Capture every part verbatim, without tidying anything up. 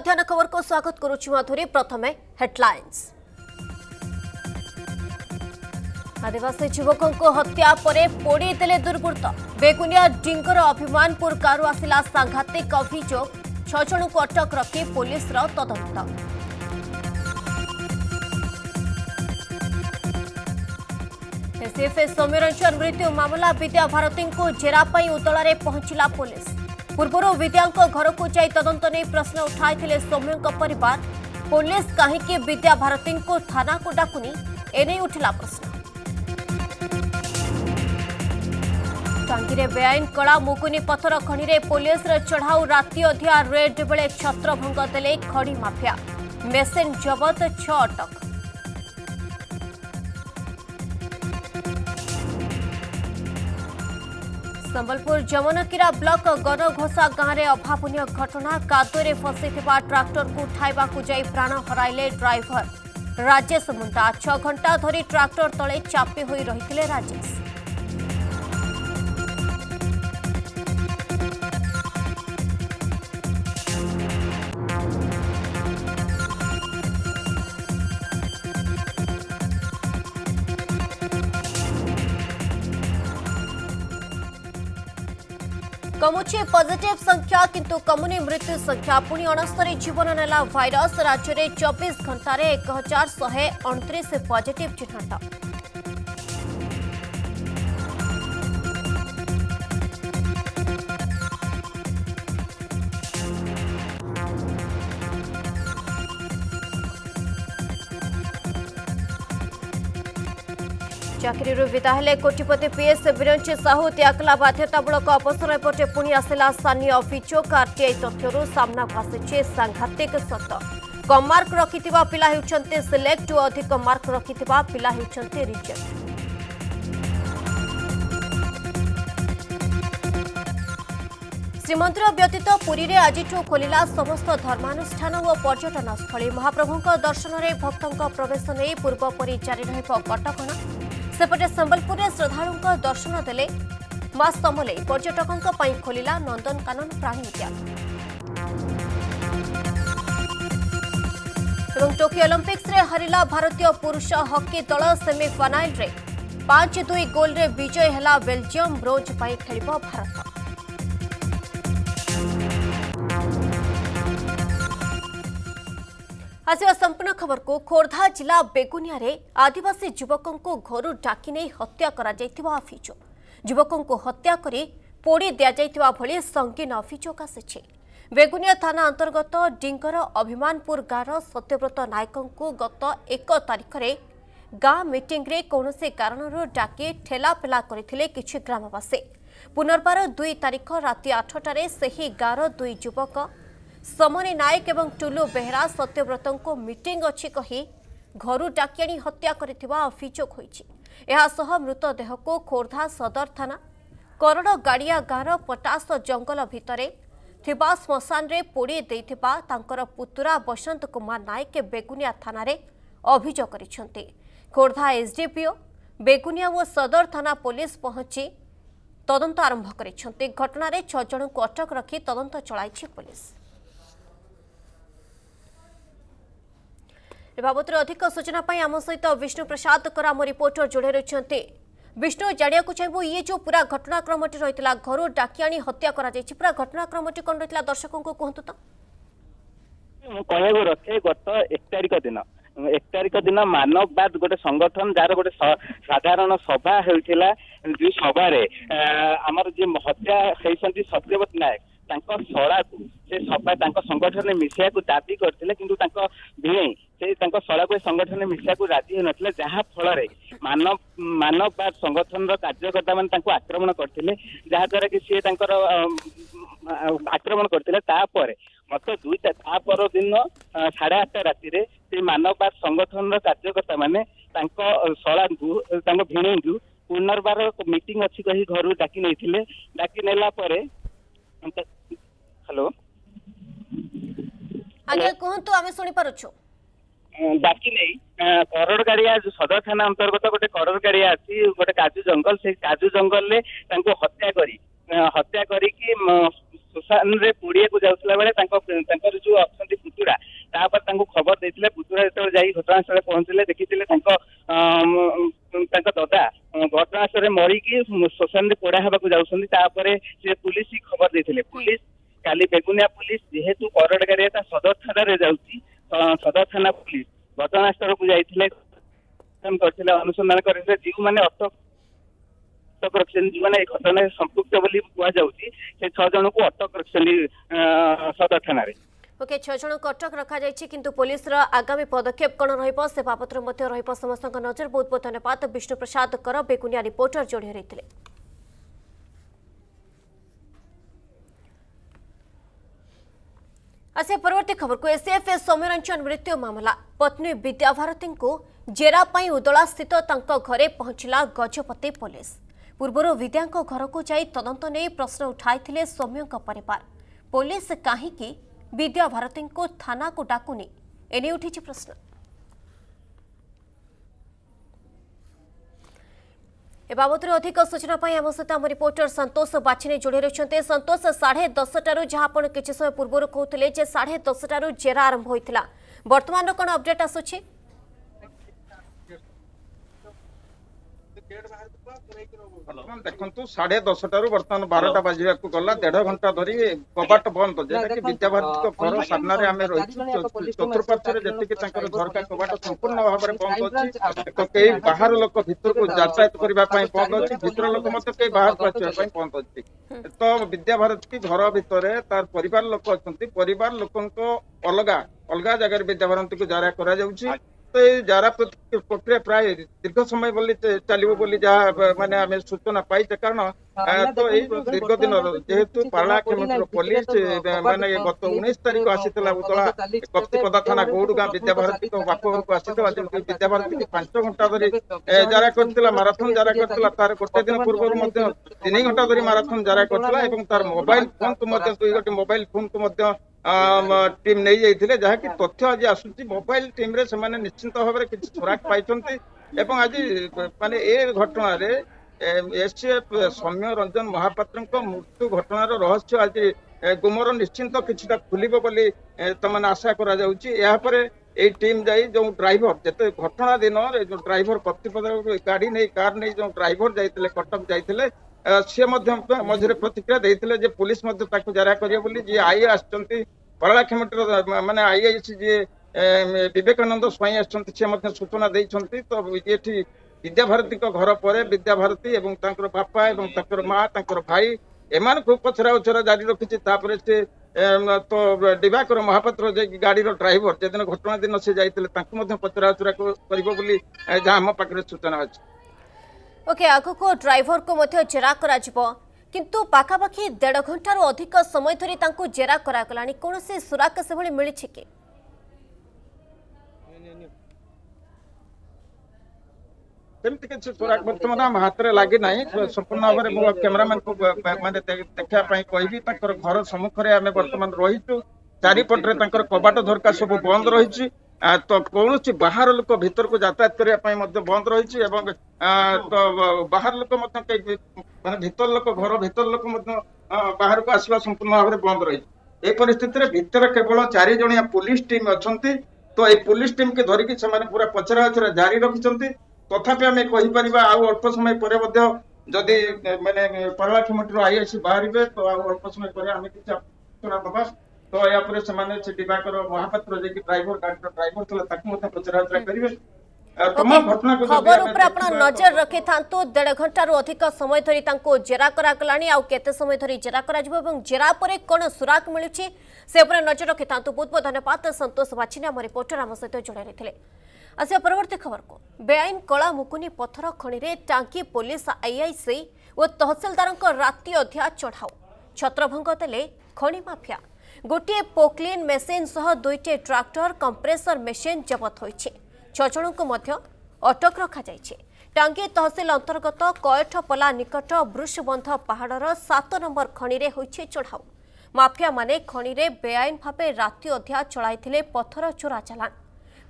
मध्याह्न खबर को स्वागत करुछु माधुरी। प्रथम हेडलाइंस। आदिवासी युवक को हत्या परे पोड़ी देले दुर्वृत्त। बेगुनिया डिंगर अभिमानपुर कारु आसिला सांघातिक अभियोग। छह जन को अटक रखी पुलिस रा तदंत। एसएफ सौम्यरंजन मृत्यु मामला विद्या भारती को जेरा पाई उतलारे पहुंचला पुलिस। पूर्वर विद्या घर को जाई तदंत नहीं प्रश्न उठाई सौम्य परिवार। पुलिस कहीं विद्या भारती को थाना को डाकुनी एने उठला प्रश्न। टांगी बेआईन कला मुकुनी पथर खणी में पुलिस चढ़ाऊ। राति अधिया रेड बेले छत्रभंग देले खड़ी माफिया। मेसेन जबत, छह अटक। संबलपुर जमनकीरा ब्लॉक गणघोषा गांव में अभावनीय घटना। कादुरे फसी ट्रैक्टर को उठावा जाई प्राण हराइले ड्राइवर राजेश मुंडा। छह घंटा धरी ट्रैक्टर तले चापी होई रहिथिले राजेश। कमुची पॉजिटिव संख्या किंतु कमुनी मृत्यु संख्या। पुणी अणस्तरी जीवन नेला वायरस। राज्य में चौबीस घंटा एक हजार शहे अणतीस पॉजिटिव चिन्हट। चाकरीरू विदा हेले कोटिपति पीएस विरंची साहू। त्यागला बाध्यतामूलक अवसर। एपटे पुणी आसला सानी अभियोग। आरटीआई तथ्यरू सामना भासी सांघातिक सत। कम मार्क रखिथिबा पिला हेउछन्ते सिलेक्ट और अधिक मार्क रखिथिबा पिला हेउछन्ते रिजेक्ट। श्रीमंदिर व्यतीत पुरी में आज खोलिला समस्त धर्मानुष्ठान और पर्यटन स्थली। महाप्रभु दर्शन में भक्तों प्रवेश नहीं पूर्वपरी जारी कटकणा। सेपटे संबलपुर में श्रद्धालु दर्शन देले मां समले। पर्यटकों खोलिला नंदनकानन प्राणी उद्यान। टोकियो ओलंपिक्स में हारिला भारतीय पुरुष हॉकी दल। सेमिफाइनल में पांच दुई गोल रे विजय हला बेल्जियम। ब्रोंज पाई खेलिबो भारत। आसिवा संपूर्ण खबर को। खोर्धा जिला बेगुनिया रे आदिवासी युवकों को घर डाकी नहीं हत्या करा जायतिबा अभियोग। युवकों को हत्या करी पोड़ी दिया जायतिबा भली संगीन अभियोग आसे। बेगुनिया थाना अंतर्गत डिंगर अभिमानपुर गांव सत्यव्रत नायकों को गत एक तारीख रे गाँ मीटिंग रे कौनसी कारण डाकी ठेलापेला करथिले किछि ग्रामवासी। पुनर्बार दुई तारीख राति आठटार से गाँव दुई युवक समनी नायक एवं टुलु बेहरा सत्यव्रतों को मीटिंग अच्छी कही घर डाकी आनी हत्या करथिबा अभियोग होईछि। एहा सह मृतदेह को खोर्धा सदर थाना करड़ गाड़िया गाँव पटास जंगल भितरे थिबा स्मशान रे पोड़ी देथिबा तांकर पुतुरा बसंत कुमार नायक बेगुनिया थाना रे अभियोग करिसंते। खोर्धा एसडीपीओ बेगुनिया व सदर थाना पुलिस पहुंची तदंत आरंभ करिसंते। घटना रे छह जन को अटक रखी तदंत चलाइछि पुलिस। बाबतर अधिक सूचना पाई आम सहित विष्णु प्रसाद कर आम रिपोर्टर जोड़े रही। विष्णु जानिया चाहबू ये जो पूरा घटनाक्रमटी रही है घर डाकी आनी हत्या करा कर पूरा घटनाक्रमटी कौन रही दर्शकों को कहतु तो कह रखे गत एक तारिख दिन एक तारिख दिन मानववाद गोटे संगठन जार गोटे साधारण सभा होता जो सभार आमर जी हत्या होती सत्यव्रत नायक सड़ा को से सभा संगठन में मिसा को दाबी करते कि भिड़ई से सड़ा को संगठन में मिसा को राजी हो ना जहाँ फल मानव मानववाद संगठन कार्यकर्ता मैंने आक्रमण करते जहाद्वारा कि सी आक्रमण करते मत दुईटा तापर दिन साढ़े आठटा राति से मानववाद संगठन कार्यकर्ता मैंने सड़ा को भिणई को पुनर्बार मीटिंग अच्छी कही घर डाकी नहीं डाकी नेला हेलो आगे कहतु आम शुणी पार्छ डाकी नहीं करड़ गाड़िया सदर थाना अंतर्गत गोटे करड़ गाड़िया अच्छी गोटे काजू जंगल से काजू जंगल रे हत्या करी हत्या करी कि सुशान रे पुड़िया को जाउतला बेले जो अच्छा खबर देते पुतुरा जो जाई घटनास्थल पहुंचले देखिले ददा घटनास्थल मरिकी शोषण पोड़ा होगा जापर से पुलिस खबर देते पुलिस काली बेगुनिया पुलिस जेहेतु बरडगारिया सदर थाना जाऊँगी सदर थाना पुलिस घटनास्थल को जाते अनुसंधान कर जो मैंने अटक अटक रखिंट जो मैंने घटना संपुक्त कहु से छह जन को अटक रखिंट सदर थाना ओके छह जन को अटक रखा जाए किंतु पुलिस आगामी पदक्षेप कौन रे बाबत समस्त नजर बहुत बहुत धन्यवाद विष्णु प्रसाद कर बेगुनिया रिपोर्टर जोड़े रही आसे परवर्ती खबर को एसीएफ सौम्यरंजन मृत्यु मामला पत्नी विद्याभारती को जेरा पाई उदला स्थित घरे पहुंचला गजपति पुलिस पूर्व विद्या घर को जाई तदंत नहीं प्रश्न उठाई सौम्य परिवार पुलिस कहीं विद्याभारती को थाना को डाकुनी एने उठी प्रश्न ए बाबतर अधिक सूचना आम सहित आम रिपोर्टर संतोष बाछिनी जोड़े रही। संतोष साढ़े दस टू जहाँ आप किसी समय पूर्व कहते साढ़े दस टू जेरा आरंभ होता बर्तमान कौन अपडेट आस देखु साढ़े दस टू बर्तमान बारटा बाजा को गला देढ़ घंटा धरी कबाट बंद जेटा कि विद्याभारती घर सामना चतुर्पार्श्वर जी झरका कबाट संपूर्ण भाव में बंद अच्छी तो कई बाहर लोक भर को यातायात करने बंद अच्छी भर लोक मत कई बाहर को आसवाई बंद अच्छी तो विद्याभारती घर भितर तार परिवार लोक अच्छा परिवार लोक अलग अलग जगह विद्याभारती को जारा कर तो जारा प्रक्रिया प्राय दीर्घ समय चलो जहाँ मानने सूचना पाई कारण तो ये दीर्घ दिन जेहेतु पाला कमिटर पुलिस मानने गत उन्नीस तारीख आसाला उदला कप्तिपदा थाना गौड़ गाँ विद्याभारती बाप घर को आसाला जो विद्याभारती पांच घंटा धरी जारा कर माराथन जारा कर तार गोटे दिन पूर्व तीन घंटा धरी माराथन जारा कर तार मोबाइल फोन को दुई गोटे मोबाइल फोन को टीम नहीं जाइए जहाँकि तथ्य आज आसूची मोबाइल टीम रे से निश्चिंत भाव में किसी सुराग पाई एवं आज मान ए घटन एसएफ सौम्य रंजन महापात्र मृत्यु घटनार रहस्य आज गुमर निश्चिंत किसी खोल तमाम आशा कर टीम जाई जो ड्राइवर जिते घटना दिन जो ड्राइवर प्रतिपद गाड़ी नहीं कार नहीं जो ड्राइवर जाते कटक जाते सी मझे प्रतिक्रिया देते पुलिस जारा करें आई आसती परालाखेमेटर मान आई आई सी जी बेकानंद स्वाई आसना सूचना देती तो ये विद्याभारती घर पर विद्याभारती बापा और माँ भाई एम को पचरा उचरा जारी रखी से तो दिवाकर महापात्र जे गाड़ी ड्राइवर जेदिन घटना दिन से जाते पचरा उचरा कर आम पाखे सूचना अच्छे ओके okay, आगु को ड्राइवर को मध्य जेरा किंतु पाखापाखी देढ़ घंटार अधिक समय धरी जेरा कौन से सुराग से भली मिली कि सेमती किसी सुराग बर्तमान आम हाथ में लगे ना संपूर्ण भाव में मो कैमेरामैन को मैंने देखापी कह घर सम्मुखें आम बर्तमान रही चारिपटे कबाट धरका सब बंद रही तो कौन बाहर लोक भर को यातायात करने बंद रही तो बाहर लोक मैं भीतर लोक घर भीतर लोक बाहर को आसवा संपूर्ण भाव में बंद रही ये परिस्थिति भितर केवल चार जणिया पुलिस टीम अच्छा तो ये पुलिस टीम की धरिकी से पूरा पचरा उचरा जारी रखिंट तथापि आम कहीपर आउ अल्प समय पर जदि मैंने परालाखेमेटर आई आसी बाहर तो अल्प समय पर आम किसी सूचना दबा तो या पर सेमाने दिवाकर महापात्र जे कि ड्राइवर गाड़ी ड्राइवर तला ताकू मते पचराउचरा करिवे तमाम घटना को खबर ऊपर आपण नजर रखि थांतो डेढ़ घंटा रो अधिक समय धरि तांको जेरा करा कलाणी आ केते समय धरि जेरा करा जबो एवं जेरा परे कोन सुराग मिलुची से ऊपर नजर रखि थांतो बहुत बहुत धन्यवाद संतोष बाछिनी हमर रिपोर्टर हम सहित जोड़े रहिथिले आसे परवर्ती खबर को बेआईन कला मुकुनी पत्थर खणी रे टांकी पुलिस आईआईसी ओ तहसीलदारक राती अध्या चढ़ाओ छत्रभंग तले खणी माफिया गोटे पोक्लीन मेसीन सह दुईटे ट्रैक्टर कंप्रेसर मेसीन जबत होइछे छ जण को मध्य अटक रखा जाइछे। टांगी तहसील अंतर्गत कयठपला निकट वृषबंध पहाड़र सात नंबर खणी रे होइछे चढ़ाऊ माफिया माने खणी रे बेआईन भाबे राति अध्या चलाइथिले पत्थर चोरा चलाण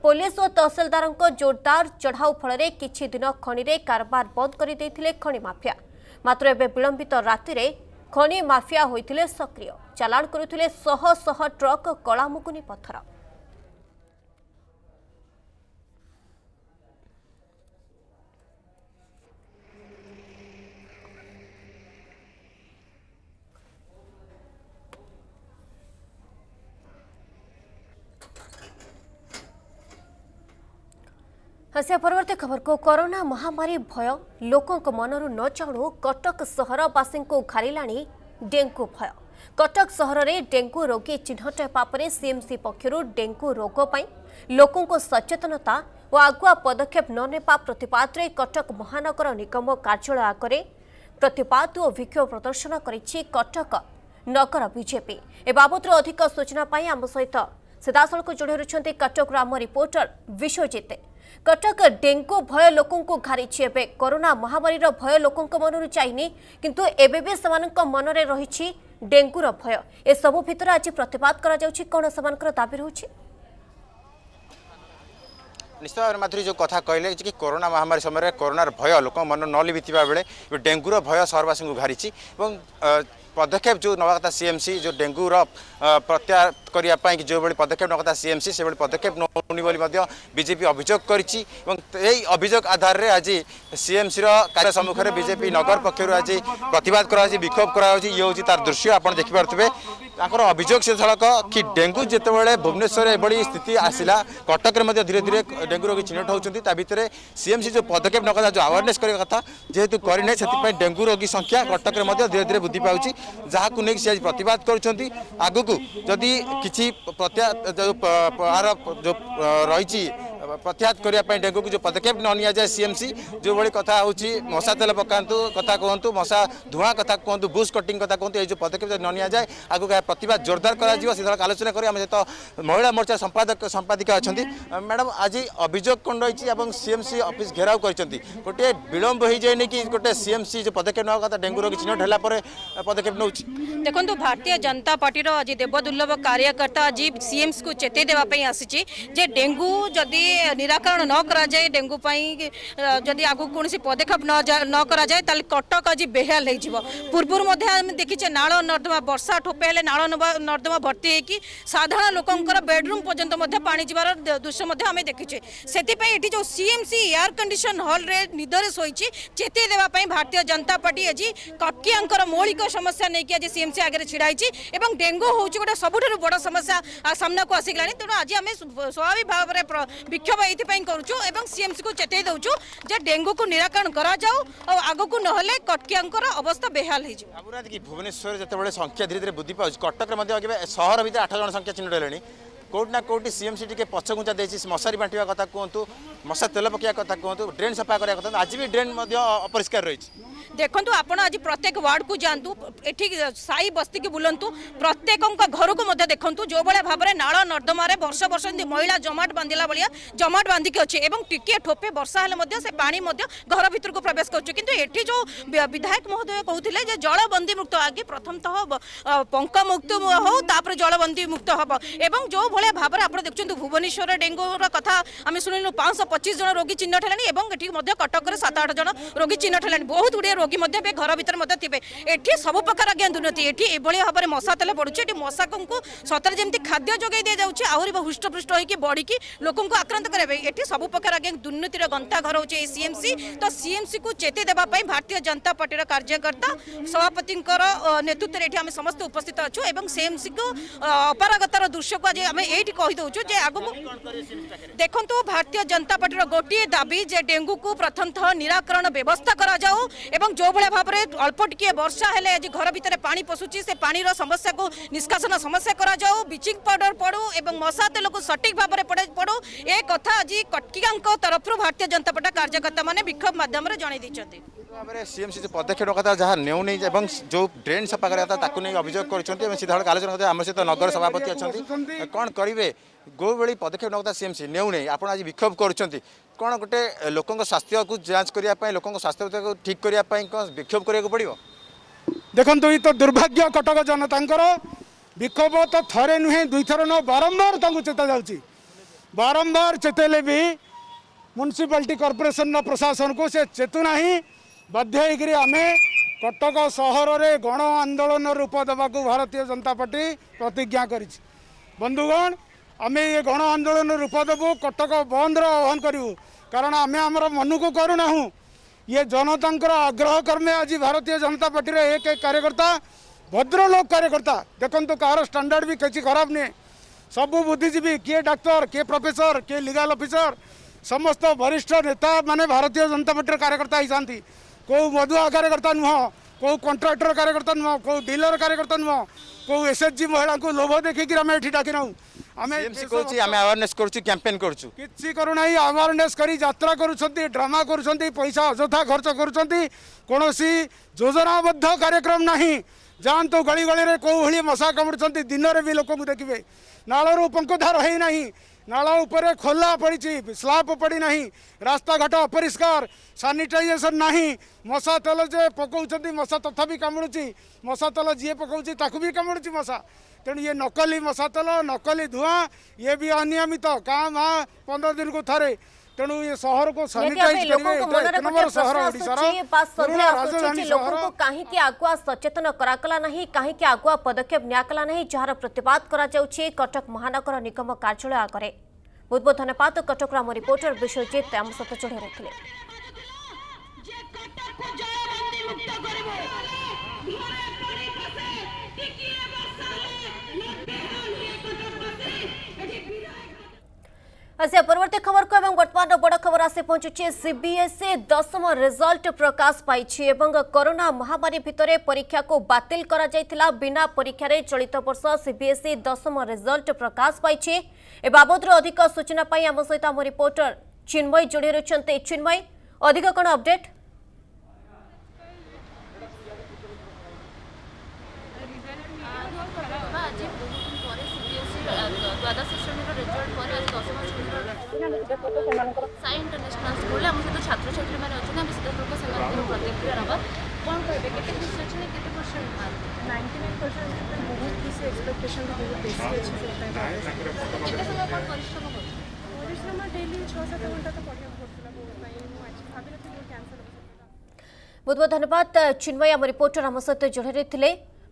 पुलिस और तहसीलदारंको जोरदार चढ़ाऊ फल किछि दिन खणी रे कारबार बंद करि दैथिले खणी माफिया मात्र एबे विलंबित राति रे खनी माफिया होइथिले सक्रिय चालान करुथिले सह सह ट्रक कलामुकुनी पत्थर हसिया परवर्त खबर को कोरोना महामारी भय लोकों को मनरु न चाणु कटक सहरवासी को घारिलाणी डेंगू भय। कटक सहर में डेंगू रोगी चिन्हट पापरे सीएमसी पक्षरु डेंगू रोग पई लोकों को सचेतनता और आगुआ पदक्षेप न नेपा प्रतिपाद रे कटक महानगर निगम कार्यालय आगे प्रतिपाद और विक्षोभ प्रदर्शन करिछि कटक नगर बीजेपी। ए बाबतर अधिक सूचना पाई आम सहित सीधासख जोड़े रही कटक आम रिपोर्टर विश्वजित। कटक डेंगू भय लोकों को घारिछि। एबे कोरोना महामारी भय लोकों मनरु चाइनी किंतु एबे भी समानक मनरे रही डेंगू रो भय। ए सबु भितर आज प्रतिवाद करा जाउछि कोन समानकर दाबी रहउछि। निश्चय माधुरी जो कथा कहले कि कोरोना महामारी समय कोरोनार भय लोक मन न लिभिता बेले डेंगूर भय सहरवासी को घारिछि। पदक्षेप जो नवा कथा सीएमसी जो डेंगूर प्रत्याहार करने की जो भाई पदक्षेप नवा कथा सीएमसी से पदक्षेप नौनी बीजेपी अभियोग करिछि। अभियोग आधार में आज सीएमसी कार्य सम्मुख में बीजेपी नगर पक्षर आज प्रतिवाद कराई विक्षोभ कराई ये हूँ तार दृश्य आप देखिपे। तांकर अभियोग से सड़क कि डेंगू जितेबाला भुवनेश्वर एभली स्थिति आसला कटक में धीरे धीरे डेंगू रोगी चिन्हट होती भितर सीएमसी जो पदक्षेप नवा कथा जो आवेरनेस करने कथा जेहेतु करना से डेंगू रोगी संख्या कटक में धीरे धीरे वृद्धि पाँच जहाँ को लेकिन आज प्रतिवाद कर आगू जदि किसी प्रत्या जो रही प्रत्याहत करने डेंगू को जो पदक्षेप न नि जाए सीएमसी जो भाई कथा होची मशा तेल पकातु कथा कहतु मशा धुआं कथा कहतु बुश कटिंग कथा कहतु ये जो पदक्षेप न नि जाए आगू प्रतिवाद जोरदार कर आलोचना करें। तो महिला मोर्चा संपादक संपादिका अच्छा मैडम आज अभियोग कौन रही और सीएमसी ऑफिस घेराव करते गोटे विलंब हो जाए कि गोटे सीएमसी जो पदक्षेप ना कथा डेंगू रोगी चिन्हट है पदक्षेप नौ देखो। भारतीय जनता पार्टी आज देवदुर्लभ कार्यकर्ता आज सीएमसी को चेतई देवाई आसी डेंगू जदि निराकरण न करा जाए डेंगू पाई जदि आगु कौन पदक्षेप न करा जाए ताले कटक आज बेहाल हो। पूर्वर मध्य देखीचे नाल नर्दमा वर्षा ठोपे हेले नाल नर्दमा भर्ती होगी साधारण लोकंकर बेडरूम पर्यंत मध्य पानी जबार दृश्य मध्य हमें देखीचे। सेतिपई एठी जो सीएमसी एयर कंडीशन हॉल रे निदरे सोईची चेते देवा पई भारतीय जनता पार्टी आज कक्कियांकर मौलिक समस्या नहीं कि आज सीएमसी आगे छिड़ाई एवं डेंगू होउची गोटे सबुठु बड़ समस्या सामना को आसिगलानी। तेणु आज आम स्वाभाविक भाव में विक्षोभ ये करुचु एवं सीएमसी को चेतई दौचु जे डेंगू को निराकरण करा जाऊ और आगो को नहले कटकियांकर अवस्था बेहाल हो जाए। आबुरा देखि भुवनेश्वर जतेबेले संख्या धीरे धीरे वृद्धि पाउछ कटक रे मध्ये सहर भितर आठ जन संख्या चिन्हट हेलेनी कोटना कोटी सीएमसी टिके पछगुंचा देछि मशारी बांटिया कथा कहतु मशा तेल पकिया कथा कहतु ड्रेन सफा करा कथा आज भी ड्रेन मध्ये अपरिष्कार रहिछि। देखंतु आपण आज प्रत्येक वार्ड को जानतु एठी साई बस्ती के बुलंतु प्रत्येकक घर को मध्ये देखंतु जो बळे भाबरे नाळ नर्दमा रे वर्ष वर्ष महिला जमाट बांधिला बळिया जमाट बांधि के अछि एवं टिके ठोपे वर्षा हेले मध्ये से पानी मध्ये घर भीतर को प्रवेश करछु। किंतु एठी जो विधायक महोदय कहउथिले जे जळबंदी मुक्त आगे प्रथमतः पंक मुक्त हो तापर जळबंदी मुक्त हबो एवं जो भाव में आप देखते भुवनेश्वर डेंगूर कथा आम शुणु पाँच सौ पच्चीस जन रोगी चिन्हट है कटक सात आठ जन रोगी चिन्हट है बहुत गुड़िया रोगी घर भर थे ये सब प्रकार आज्ञा दुर्नीति ये भाव में मशा तेल पड़े मशाक सतरे जमी खाद्य जोगे दी जाऊँच आहरी हृष्टपृष्ट होकर बढ़ी लोक आक्रांत करेंगे सब प्रकार आज्ञा दुर्नीतिर गंता घर होचे सीएमसी। तो सीएमसी को चेते देवाई भारतीय जनता पार्टी कार्यकर्ता सभापति नेतृत्व में ये समस्त उपस्थित अच्छु और सीएमसी को अपारगतार दृश्य को आज देखो। तो भारतीय जनता पार्टी गोटे दाबी जे डेंगू को प्रथमतः निराकरण व्यवस्था करा जाओ एवं जो भाई भाव में अल्प टिके वर्षा हेले आज घर भितर पानी पशुची से पानी समस्या को निष्कासन समस्या करा जाओ ब्लीचिंग पाउडर पड़ू और मशा तेल को सठिक भाव में पड़ू ए कथा आज कटकिया तरफ भारतीय जनता पार्टी कार्यकर्ता मैंने विक्षोभ माध्यम जनई सीएमसी जो पदक्षेप कथा जहाँ ने जो ड्रेन सफा कराया अभियोग कर सीधा आलोचना आम सहित नगर सभापति अच्छा कौन करेंगे गो भाई पदक्षेप ना सीएमसी ने आप आज विक्षोभ कर कौन गोटे लोक स्वास्थ्य को जांच करने लोक स्वास्थ्य को ठीक करने विक्षोभ करने को पड़ो। देखो ये तो दुर्भाग्य कटक जनतांकर विक्षोभ तो थे नुहे दुई थर न बारंबार चेता जाऊँगी बारंबार चेतेले भी म्यूनिसिपालिटी कॉर्पोरेशन प्रशासन को सी चेतुना बाध्य आमे कटक सहर में गण आंदोलन रूप देवा भारतीय जनता पार्टी प्रतिज्ञा कर बंधुगण आमे ये गण आंदोलन रूप देवु कटक बंदर आह्वान करूँ कारण आमे आमर मन को करूना ये जनता आग्रह कर्मे आज भारतीय जनता पार्टी एक एक कार्यकर्ता भद्रलोक कार्यकर्ता देखो कहार स्टैंडर्ड भी किसी खराब नुहे सबू बुद्धिजीवी किए डाक्तर किए प्रोफेसर किए लीगल ऑफिसर समस्त वरिष्ठ नेता माने भारतीय जनता पार्टी कार्यकर्ता होती कौ मधुआ कार्यकर्ता नुह कौ कंट्राक्टर कार्यकर्ता नुह कौ डीलर कार्यकर्ता नुह कौ एसएचजी महिला को लोभ देखिक आम ये डाक नाऊ आम अवेयरनेस कैंपेन करूना अवेयरनेस करी यात्रा करूछंती ड्रामा करूछंती पैसा अजथा खर्च करूछंती कोनोसी योजनाबद्ध कार्यक्रम नाही जान तो गली गली कौ भली मशा कामुड़ी दिन में भी लोक देखिए नालू पंखधार है ना नाला उपरे खोला पड़ी स्लाब पड़ी नहीं रास्ता घाट अपरिष्कार सानिटाइजेसन नहीं मशा तेल जे पकाउछंती मशा तथापि कामुड़ी मशा तेल जी पकाउछी ताकु भी कामुड़ी मशा तेणु ये नकली मशा तेल नकली धुआं ये भी अनियमित कहाँ वहाँ पंद्रह दिन को थे तेणु ये शहर को सानिटाइज राजधानी कहीं आगुआ सचेतन कराला नहीं कहीं आगुआ पदक्षेप नियाकला नहीं जार प्रतिवाद कटक महानगर निगम कार्यालय आगे बहुत बहुत धन्यवाद। कटक आम रिपोर्टर विश्वजीत आम सहित जोड़ी रही। आसे परवर्ती खबर को एवं वर्तमान बड़ खबर आसे पहुंचुचे सीबीएसई दसम रिजल्ट प्रकाश पाई एवं कोरोना महामारी भितर परीक्षा को बातिल करा जायतिला बिना परीक्षा रे चलित वर्ष सीबीएसई दसम रिजल्ट प्रकाश पाई ए बाबद अधिक सूचना पाई आम सहित आम रिपोर्टर चिन्मय जोड़ी रहिसंते। चिन्मय अधिक कोन अपडेट साई इंटरनेशनल स्कूल आम सहित छात्र छात्री मैंने अच्छे सीधापूर्व से प्रतिक्रिया ना कौन कहे के खुशी अच्छे कितने percent mark ninety nine percent बहुत किसी एक्सपेक्टेशन बहुत बेसी अच्छे से समय पर परिश्रम हो परिश्रम डेली छः सात घंटा तो पढ़ा पड़ता भाई कैंसल बहुत बहुत धन्यवाद चिन्मय आम रिपोर्टर आम सहित जोड़ी रही है।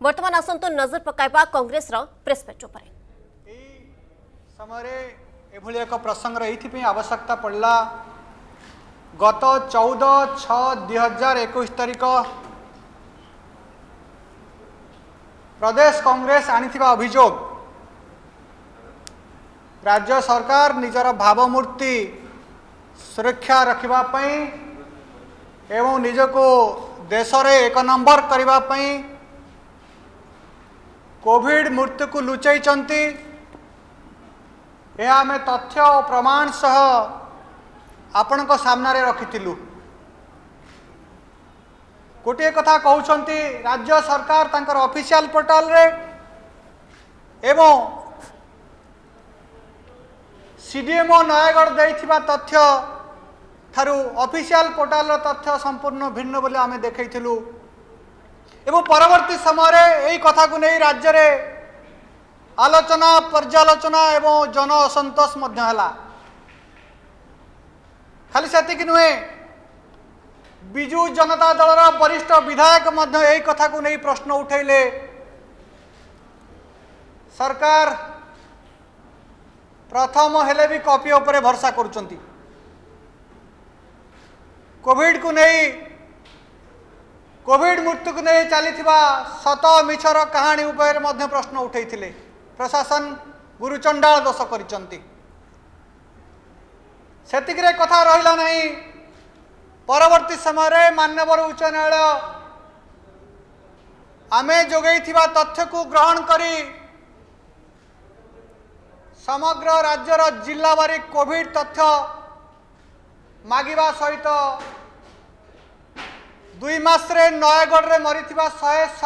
बर्तमान आसतु नजर पकाइबा कांग्रेस प्रेसमेट उपर एभली एक प्रसंग ये आवश्यकता पड़ला गत चौदह छः दुई हजार एकुश तारिख प्रदेश कांग्रेस आनिथिबा अभियोग राज्य सरकार निजर भावमूर्ति सुरक्षा रखिबा पई एवं निजको देश रे एक नंबर करिबा पई कोविड मृत्यु को लुचाई चंती यह आम तथ्य और प्रमाण सह आपण सामना रखीलु गोटे कथा कहते राज्य सरकार तांकर ऑफिशियल पोर्टल रे एवं सीडीएमओ नयगढ़ देथिबा तथ्य थारू ऑफिशियल पोर्टल तथ्य संपूर्ण भिन्न बोली आम देखलु एवं परवर्ती समय यही कथा को नहीं राज्य रे आलोचना पर्यालोचना एवं जन असंतोष खाली से नुहे बिजू जनता दल वरिष्ठ विधायक यही कथा को नहीं प्रश्न उठेले सरकार प्रथम हेले भी कॉपी उपरे भरसा करुचंती कोविड को नहीं कोविड मृत्यु को नहीं चलता सत मिछर कहानी उपर मध्य प्रश्न उठेले प्रशासन गुरुचंडाल दोष करिसंती सेतिकरे कथा रहिला नहीं परवर्ती समय रे माननीय उच्च न्यायालय आमे जोगैथिबा तथ्य को ग्रहण करी समग्र राज्यर जिल्लावारी कोविड तथ्य मागिबा सहित दुई मास रे नयगढ़ रे मरिथिबा एक सौ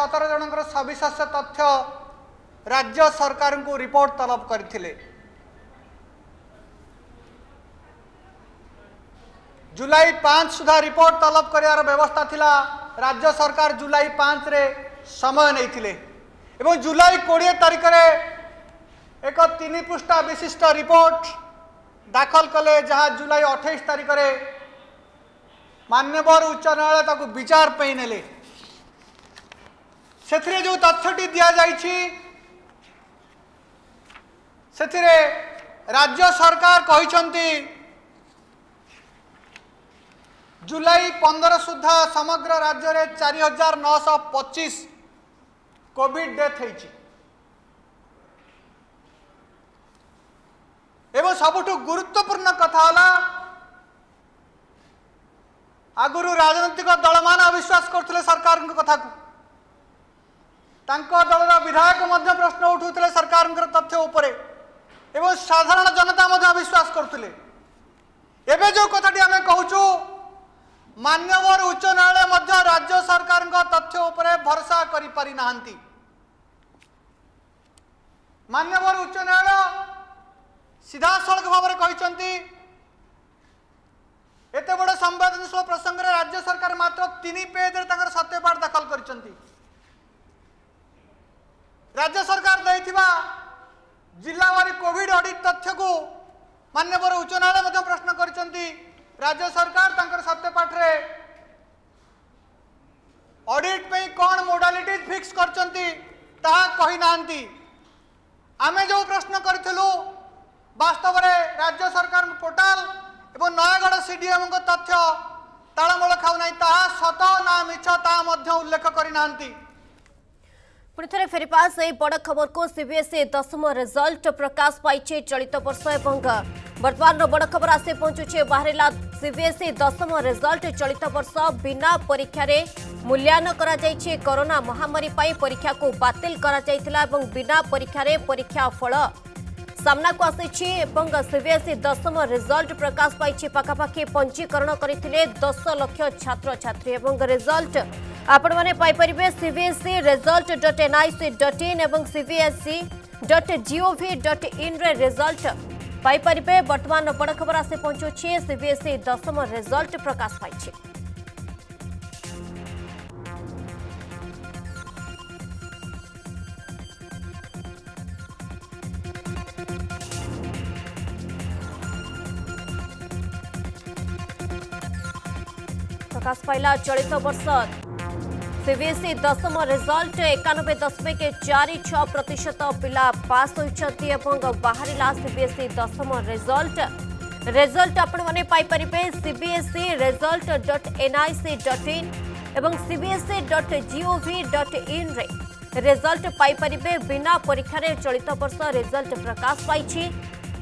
सत्रह जनकर सविशेष तथ्य राज्य सरकार को रिपोर्ट तलब करथिले जुलाई पाँच सुधा रिपोर्ट तलब करार व्यवस्था थिला राज्य सरकार जुलाई पाँच रे समय नहीं थिले एवं जुलाई बीस तारीख रे एक तीन पृष्ठा विशिष्ट रिपोर्ट दाखल कले जहाँ जुलाई अट्ठाईस तारीख रे मान्यवर उच्च न्यायालय ताकु विचार पई नेले सेथिरे जो तथ्यटी दिया जाइछि सेथिरे राज्य सरकार कहिसंती जुलाई पंद्रह सुधा समग्र राज्य रे चार हजार नौ सौ पच्चीस कोविड डेथ होइछि एवं सबुठु गुरुत्वपूर्ण कथा हला आगुरी राजनैतिक दल मान अविश्वास करते सरकार कथा को दल विधायक प्रश्न उठाते सरकार तथ्य उपरे एवं साधारण जनता अविश्वास करते एवं जो कथाटी आम कहूँ मान्यवर उच्च न्यायालय राज्य सरकार तथ्य उपरे भरोसा करि पारि नाहंती। मान्यवर उच्च न्यायालय सीधा सड़क भाव में कहते एते बड़ संवेदनशील प्रसंग में राज्य सरकार मात्र तीन पेज सत्यपाठ दाखल कर राज्य सरकार देथिबा जिलावारी कोविड ऑडिट तथ्य को मान्यवर उच्च न्यायालय प्रश्न कर राज्य सरकार तंकर सत्यपाठ रे ऑडिट पे कौन मोडालिटी फिक्स करचंती ताहा कहि नांती। आमे जो प्रश्न करथिलु वास्तव रे राज्य सरकार पोर्टल एवं नयगढ़ सीडीएम को तथ्य तालमेल खाऊना ताहा सत ना मिछ ता मध्य उल्लेख करि नांती। पुणी थे फेरपा से बड़ खबर को सीबीएसई दशम रिजल्ट प्रकाश पाई चलित वर्ष एवं बर्तमान बड़ खबर आसी पहुंचुचे बाहरला सीबीएसई दशम रिजल्ट चलित वर्ष बिना परीक्षा रे मूल्यायन करा जायछे। कोरोना महामारी पाई परीक्षा को बातिल करा जायतिला एवं बिना परीक्षा रे परीक्षा फल सामना को आसी एवं सीबीएसई दशम रिजल्ट प्रकाश पाई पाखापाखि पंजीकरण करथिले दस लाख छात्र छात्री एवं रिजल्ट आपण माने पाई परिबे CBSE result dot NIC dot in एवं सीबीएसई डट जीओवी डट इन रे रिजल्ट पाई परिबे। वर्तमान बड़ खबर आसे पहुंचोछे सीबीएसई दशम रिजल्ट प्रकाश पाइछे। प्रकाश पाइला चलित वर्ष सीबीएसई दशम रिजल्ट एकानबे दशमिक चार छह प्रतिशत पिला पास होती बाहरला सीबीएसई दशम रिजल्ट रिजल्ट आपने पाइपे CBSE result dot NIC dot in एवं सीबीएसई डट जीओवी डट इन रे रिजल्ट पाइपे बिना परीक्षा रे चलित वर्ष रिजल्ट प्रकाश पाई।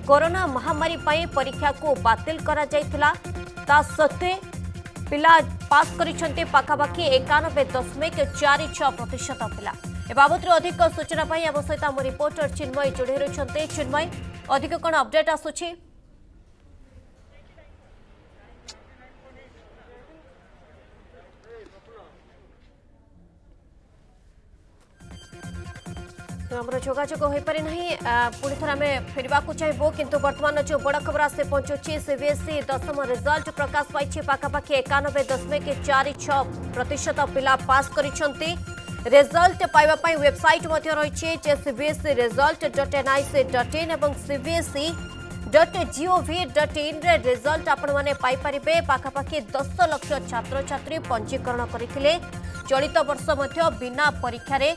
कोरोना महामारी पाई परीक्षा को बातिल करा जायतिला ता सत्ते पिला पास करिसेंते पाखापाखि एकानबे दशमिक चार छह प्रतिशत पिला। ए बाबत अधिक सूचना आम सहित आम रिपोर्टर चिन्मय जोड़े रही। चिन्मय अधिक कौन अपडेट आसूची? आमर जोगाजोग हो पारि ना पुणी थे आम फेर चाहबू किंतु वर्तमान जो बड़ खबर आसे पहुंचुची सीबीएसई दशम रिजल्ट प्रकाश पाई पाखापाखि एकानबे दशमिक चार छह प्रतिशत पिला पास करिसेंती। रिजल्ट पाइबापी वेबसाइट रही है CBSE result dot NIC dot in एवं सीबीएसई डट जीओवी डट इन रे रिजल्ट आपण माने पाई परिबे। पाखापाखि दस लाख छात्र छात्री पंजीकरण करथिले चलित वर्ष मध्य बिना परीक्षा रे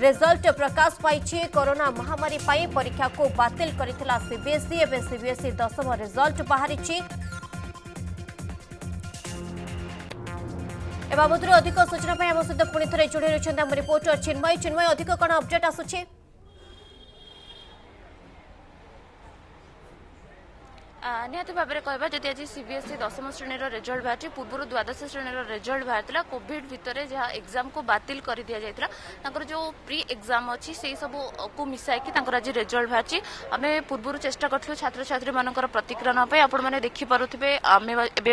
रिजल्ट प्रकाश पाई। कोरोना महामारी पाई परीक्षा को बातिल करितला सीबीएसई एवं सीबीएसई दशम रिजल्ट बाहरी बाबद अधिक सूचना आम सहित पुणी थे जोड़ी रही आम रिपोर्टर चिन्मय। चिन्मय अधिक कौन अपडेट आसूची? निहत भाव में कहवा जदि आज सीबीएसई दशम श्रेणीर रिजल्ट बाहर पूर्व द्वादश श्रेणीर रिजल्ट बाहर था कोविड भितर जहाँ एग्जाम को बातिल कर दि जाता जो प्री एग्जाम अच्छी से सब को मिसाई आज रिजल्ट बाहर आम पूर्व चेष्टा करूँ छात्र छात्री मान प्रतिक्रिया नाप आपने देखिपे आम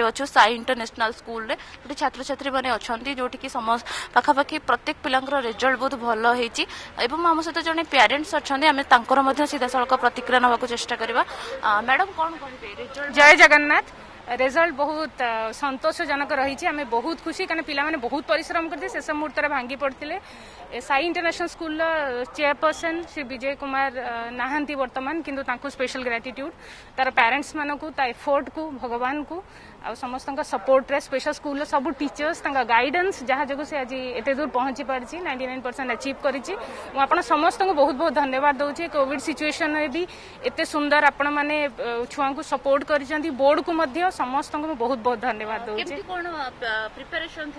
अच्छे साई इंटरनेशनल स्कूल जो छात्र छात्री मैंने अच्छा जोटि कि पाखापाखि प्रत्येक पिला रिजल्ट बहुत भल होम सहित जड़े प्यारेन्ट्स अच्छा आम सीधा सड़क प्रतिक्रिया नाक चेषा करवा। मैडम कौन जय जगन्नाथ। रिजल्ट बहुत संतोषजनक रही है। आम बहुत खुशी कारण पाने बहुत परिश्रम करते शेष मुहूर्त भांगी पड़ते। Sai international school chairperson Shri Vijay Kumar नाहंती वर्तमान किंतु तांको स्पेशल ग्रेटिट्यूड तार पेरेंट्स मानक एफोर्ट को भगवान को आ समस्त सपोर्ट रे स्पेशल स्कूल सब टीचर्स गाइडेंस जहाँ जो से आज एत दूर पहुंची पार्टी नाइंटी नाइन परसेंट अचिव कर समस्त को बहुत बहुत धन्यवाद दूसरी। कोविड सिचुएसन में भी एत सुंदर आपण मैंने छुआ को सपोर्ट कर बोर्ड को समस्त को बहुत बहुत धन्यवाद दूसरी। Preparation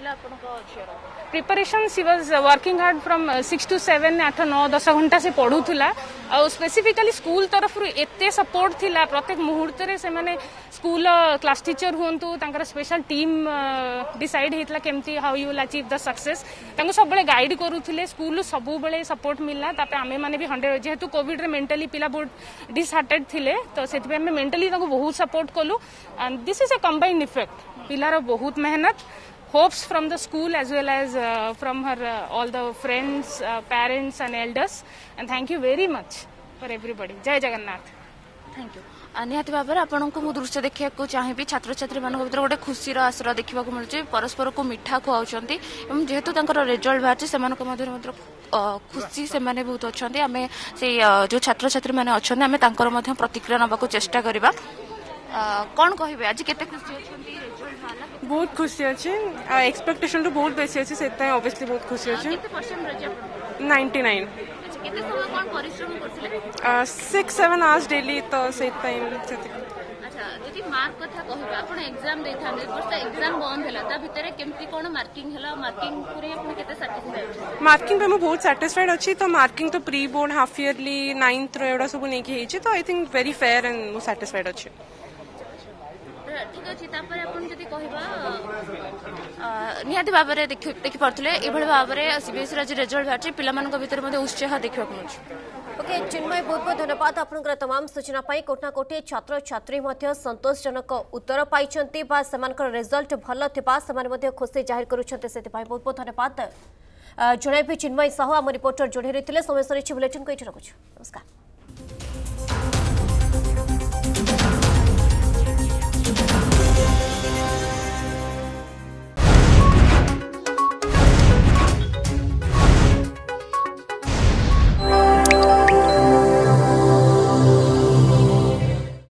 preparation she was working hard from six to seven आठ नौ दस घंटा से पढ़ुला आ स्पेसिफिकली स्कूल तरफ एत सपोर्ट थी प्रत्येक मुहूर्त स्कूल क्लास टीचर हूँ हूँ तर स्पेशल टीम डिसाइड होता केमती how you will achieve the success सब गाइड करूले स्कूल सब सपोर्ट मिलला आम मैंने भी हंड्रेड जेहेतु कोविड मेंटली पिला बहुत डिसहार्टेड थिले तो से मेंटली बहुत सपोर्ट कलु and this is a combined effect पिलार बहुत मेहनत hopes from the school as well as uh, from her uh, all the friends uh, parents and elders and thank you very much for everybody jai jagannath thank you निहाती भाव में आपको मुझे दृश्य देखा चाहिए छात्र छात्री मान भर गोटे खुशीर आश्रय देखा मिलूँ परस्पर को मिठा खुआ जेहेतु रिजल्ट बाहर से खुशी से बहुत अच्छा आम से जो छात्र छात्री मैंने अच्छा आम प्रतिक्रिया नाक चेष्टा करवा कौन कह आज के बहुत खुशी अच्छे एक्सपेक्टेशन तो बहुत बेसी अच्छे से ऑब्वियसली बहुत खुशी अच्छे नाइंटी नाइन कितने समय कौन परिश्रम करथिले सिक्स सेवन आवर्स डेली तो से टाइम अच्छा जति मार्क कथा कहबा आपण एग्जाम देथाने बट एग्जाम बंद हला ता भितरे केमती कोन मार्किंग हला मार्किंग पुरे आपण केते सैटिस्फाइड मार्किंग पे मैं बहुत सैटिस्फाइड अछि तो मार्किंग तो pre board half yearly ninth रे एडा सब नै के हिचे तो I think very fair and मो सैटिस्फाइड अछि ठीक अच्छे तापर अपन जति कहबा निहाती भाव में देख देखी पारे ये भाव में सीबीएसई राज्य रिजल्ट बाहर पिला मानक भितर मते उत्साह देखा ओके चिन्मय बहुत बहुत धन्यवाद आपनकर तमाम सूचना पाई कोठना कोठी छात्र छात्री मध्य संतोषजनक उत्तर पाइचंती बा समानकर रिजल्ट भल थिबा समान मध्य खुशी जाहिर करूछते सेति पाई बहुत बहुत धन्यवाद जणाइबे चिन्मय साहू आम रिपोर्टर जोड़े रहितले समय सरिछि बुलेटिन को इठ रखुछ नमस्कार।